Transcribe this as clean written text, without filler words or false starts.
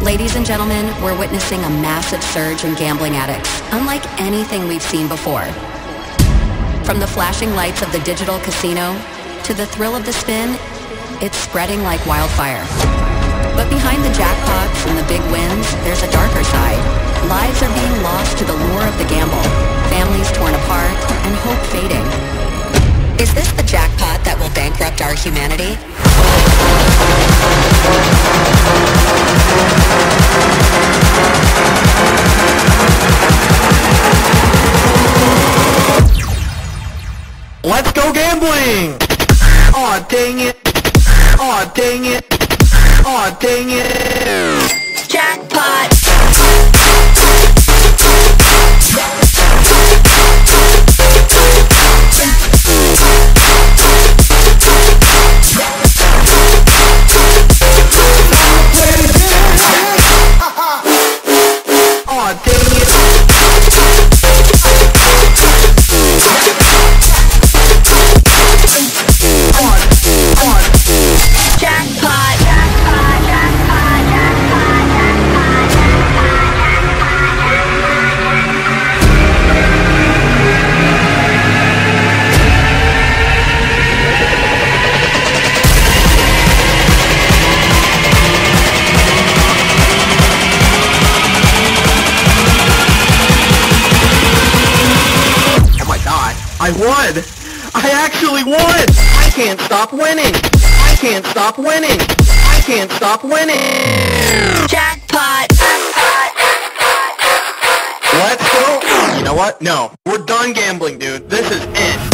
Ladies and gentlemen, we're witnessing a massive surge in gambling addicts, unlike anything we've seen before. From the flashing lights of the digital casino to the thrill of the spin, it's spreading like wildfire. But behind the jackpots and the big wins, there's a darker side. Lives are being lost to the lure of the gamble, families torn apart, and hope fading. Is this the jackpot that will bankrupt our humanity? Let's go gambling! Aw, dang it! Aw, dang it! Aw, dang it! Jackpot! I won! I actually won! I can't stop winning! I can't stop winning! I can't stop winning! Jackpot! Let's go! You know what? No. We're done gambling, dude. This is it.